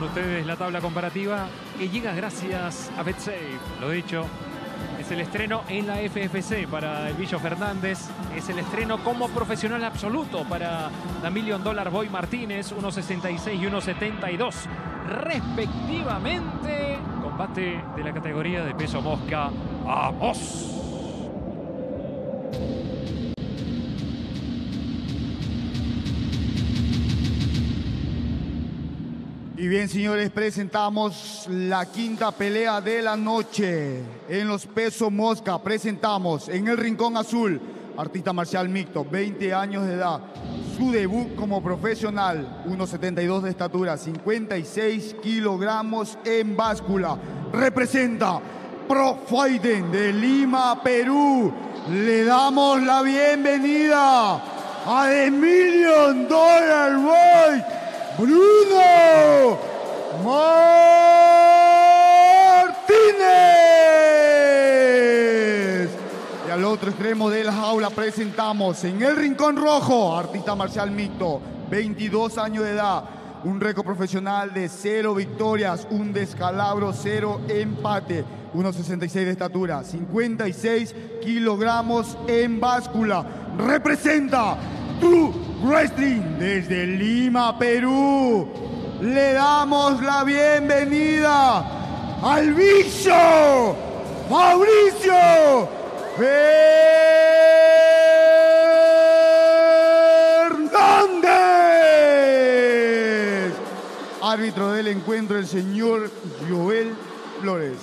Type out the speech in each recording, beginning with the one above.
con ustedes la tabla comparativa que llega gracias a BetSafe. Lo dicho, es el estreno en la FFC para El Bicho Fernández. Es el estreno como profesional absoluto para la Million Dollar Boy Martínez, 1.66 y 1.72 respectivamente. Combate de la categoría de peso mosca. ¡Vamos! Y bien, señores, presentamos la quinta pelea de la noche. En los pesos mosca presentamos en el rincón azul, artista marcial mixto, 20 años de edad. Su debut como profesional, 1.72 de estatura, 56 kilogramos en báscula. Representa Pro Fighting de Lima, Perú. Le damos la bienvenida a The Million Dollar Boy, Bruno Martínez. Y al otro extremo de la jaula presentamos en el rincón rojo, artista marcial mixto, 22 años de edad, un récord profesional de 0 victorias, un descalabro, 0 empate, 1.66 de estatura, 56 kilogramos en báscula. Representa True Wrestling desde Lima, Perú. Le damos la bienvenida al Bicho Mauricio Fernández. Árbitro del encuentro, el señor Joel Flores.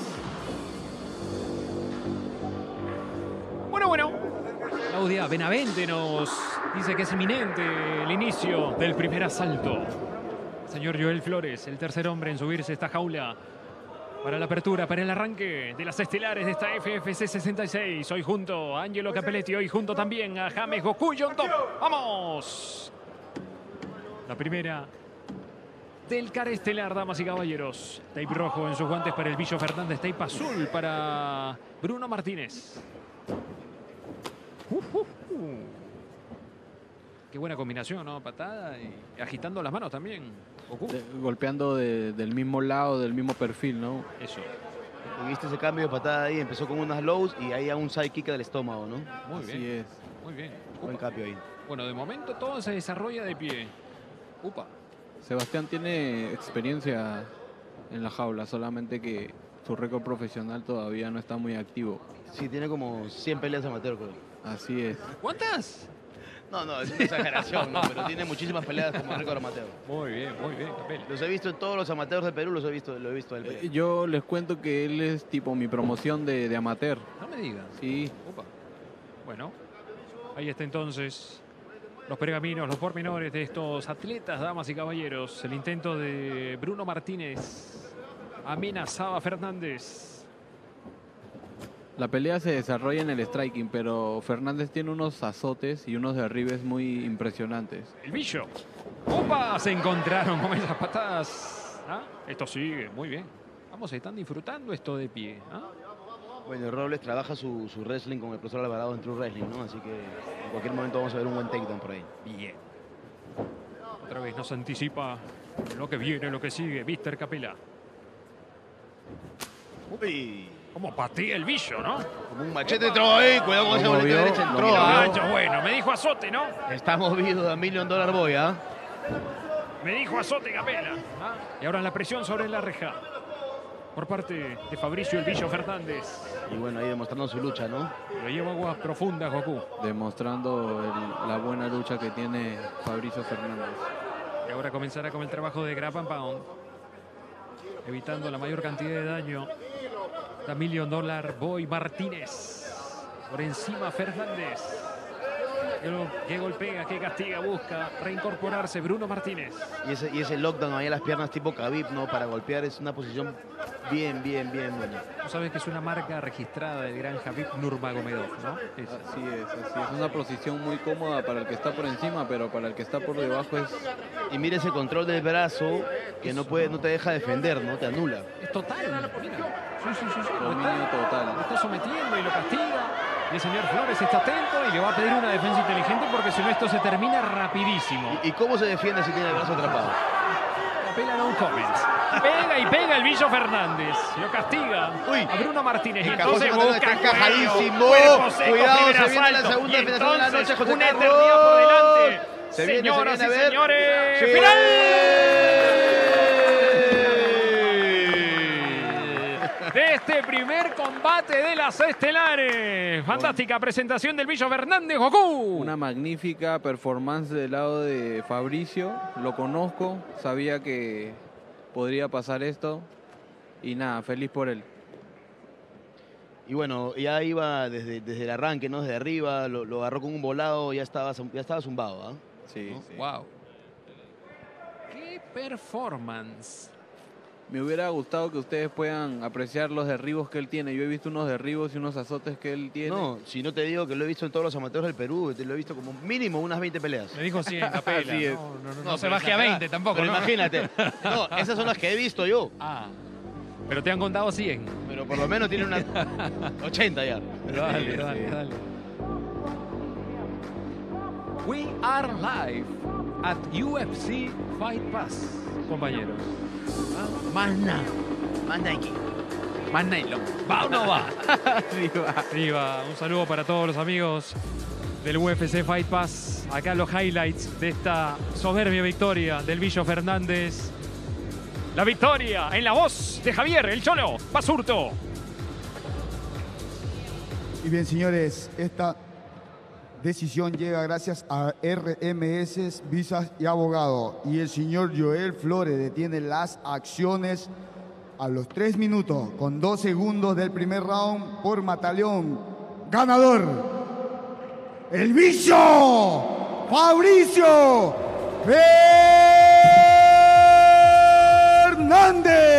Bueno. Claudia Benavente nos dice que es inminente el inicio del primer asalto. Señor Joel Flores, el tercer hombre en subirse a esta jaula para la apertura, para el arranque de las estelares de esta FFC 66. Hoy junto a Ángelo Capelletti, hoy junto también a James Gokuyo. ¡Vamos! La primera del carestelar, damas y caballeros. Tape rojo en sus guantes para El Bicho Fernández, tape azul para Bruno Martínez. Qué buena combinación, ¿no? Patada y agitando las manos también. Golpeando del mismo lado, del mismo perfil, ¿no? Eso. Viste ese cambio de patada ahí, empezó con unas lows y ahí a un side kick del estómago, ¿no? Muy bien. Así es. Muy bien. Buen cambio ahí. Bueno, de momento todo se desarrolla de pie. Upa. Sebastián tiene experiencia en la jaula, solamente que su récord profesional todavía no está muy activo. Sí, tiene como 100 peleas amateur, creo. Así es. ¿Cuántas? No, es una exageración, ¿no? Pero tiene muchísimas peleas como récord amateur. Muy bien, Capel. Los he visto en todos los amateurs de Perú, lo he visto del Perú. Yo les cuento que él es tipo mi promoción de amateur. No me digas. Sí. Opa. Bueno, ahí está entonces los pergaminos, los pormenores de estos atletas, damas y caballeros. El intento de Bruno Martínez amenazaba a Fernández. La pelea se desarrolla en el striking, pero Fernández tiene unos azotes y unos derribes muy impresionantes. El Bicho. ¡Opa! Se encontraron con esas patadas. ¿Ah? Esto sigue, muy bien. Vamos, están disfrutando esto de pie. ¿Ah? Bueno, Robles trabaja su wrestling con el profesor Alvarado en True Wrestling, ¿no? Así que en cualquier momento vamos a ver un buen takedown por ahí. Bien. Otra vez nos anticipa lo que viene, lo que sigue. Víctor Capela. ¡Uy! Como patía el Bicho, ¿no? Como un machete entró ahí, cuidado con esa bolita derecha, entró. Bueno, me dijo azote, ¿no? Está movido a Million Dollar Boy, ¿ah? Me dijo azote, Capela. ¿Ah? Y ahora la presión sobre la reja por parte de Fabricio el Bicho Fernández. Y bueno, ahí demostrando su lucha, ¿no? Lo lleva aguas profundas, Goku. Demostrando la buena lucha que tiene Fabricio Fernández. Y ahora comenzará con el trabajo de grab and pound, evitando la mayor cantidad de daño. La Million Dollar Boy Martínez. Por encima Fernández. Que golpea, que castiga, busca reincorporarse Bruno Martínez. Y ese lockdown ahí a las piernas tipo Khabib, ¿no? Para golpear es una posición bien buena. Tú sabes que es una marca registrada del gran Javier Nurmagomedov, ¿no? Eso. Así es. Es una posición muy cómoda para el que está por encima, pero para el que está por debajo es... Y mira ese control del brazo que no te deja defender, ¿no? Te anula. Es total, mira. Sí. Dominio total. Lo está sometiendo y lo castiga. Y el señor Flores está atento y le va a pedir una defensa inteligente porque si no esto se termina rapidísimo. ¿Y cómo se defiende si tiene el brazo atrapado? Capela no comments. Pega y pega el Bicho Fernández. Lo castiga a Bruno Martínez. Y entonces busca el cuerpo seco, cuidado, se viene la segunda federación de la noche, José una Carlos. Eternidad por delante. Se viene, señoras y señores, sí. ¡Final! De este primer combate de las estelares. Fantástica presentación del Bicho Fernández, Goku. Una magnífica performance del lado de Fabricio. Lo conozco, sabía que podría pasar esto. Y nada, feliz por él. Y bueno, ya iba desde el arranque, ¿no? Desde arriba, lo agarró con un volado, ya estaba zumbado, ¿ah? ¿Eh? Sí, ¿no? Sí. Wow. ¡Qué performance! Me hubiera gustado que ustedes puedan apreciar los derribos que él tiene. Yo he visto unos derribos y unos azotes que él tiene. No, si no te digo que lo he visto en todos los amateurs del Perú. Lo he visto como mínimo unas 20 peleas. Me dijo 100 Capela. Sí, no se baje a 20 tampoco, pero ¿no? Imagínate. No, esas son las que he visto yo. Ah. Pero te han contado 100. Pero por lo menos tiene unas 80 ya. Pero dale, sí, dale, sí. Dale. We are live at UFC Fight Pass, compañeros. Más nada. Más Nike. Más nylon. ¿Va o no va? Sí, va. Sí, va. Un saludo para todos los amigos del UFC Fight Pass. Acá los highlights de esta soberbia victoria del Bicho Fernández. La victoria en la voz de Javier, el Cholo Basurto. Y bien, señores, esta decisión llega gracias a RMS, Visas y Abogado. Y el señor Joel Flores detiene las acciones a los 3 minutos con 2 segundos del primer round por Mataleón. Ganador, el Bicho Fabricio Fernández.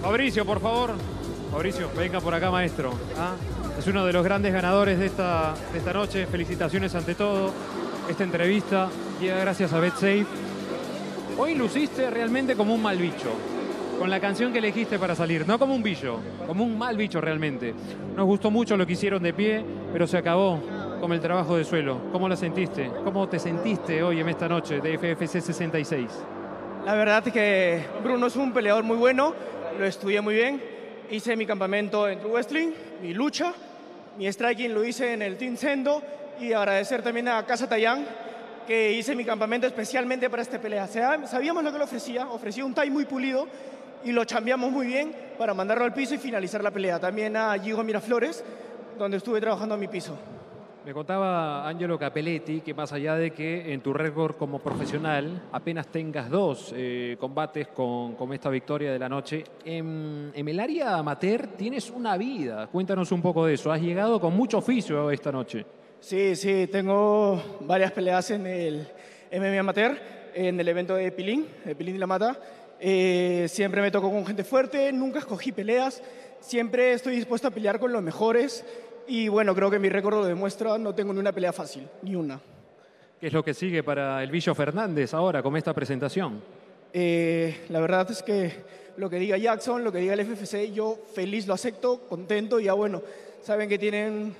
Fabricio, por favor. Fabricio, venga por acá, maestro. ¿Ah? Es uno de los grandes ganadores de esta noche. Felicitaciones ante todo. Esta entrevista llega gracias a BetSafe. Hoy luciste realmente como un mal bicho, con la canción que elegiste para salir. No como un bicho, como un mal bicho realmente. Nos gustó mucho lo que hicieron de pie, pero se acabó con el trabajo de suelo. ¿Cómo la sentiste? ¿Cómo te sentiste hoy en esta noche de FFC 66? La verdad es que Bruno es un peleador muy bueno. Lo estudié muy bien, hice mi campamento en True Wrestling, mi lucha, mi striking lo hice en el Team Sendo y agradecer también a Casa Tayan que hice mi campamento especialmente para esta pelea. Sabíamos lo que le ofrecía un tie muy pulido y lo chambeamos muy bien para mandarlo al piso y finalizar la pelea. También a Gigo Miraflores, donde estuve trabajando a mi piso. Me contaba Ángelo Capelletti que más allá de que en tu récord como profesional apenas tengas 2 combates con esta victoria de la noche, en el área amateur tienes una vida. Cuéntanos un poco de eso. Has llegado con mucho oficio esta noche. Sí, tengo varias peleas en el MMA amateur, en el evento de Pilín y La Mata. Siempre me tocó con gente fuerte, nunca escogí peleas, siempre estoy dispuesto a pelear con los mejores. Y bueno, creo que mi récord lo demuestra, no tengo ni una pelea fácil, ni una. ¿Qué es lo que sigue para el Bicho Fernández ahora con esta presentación? La verdad es que lo que diga Jackson, lo que diga el FFC, yo feliz lo acepto, contento y ya bueno, saben que tienen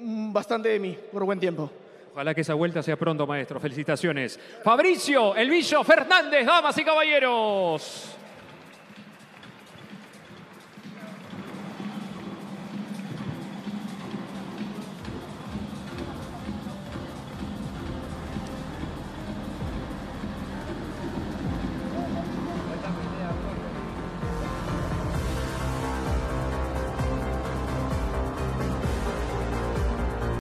bastante de mí por buen tiempo. Ojalá que esa vuelta sea pronto, maestro. Felicitaciones. Fabricio, el Bicho Fernández, damas y caballeros.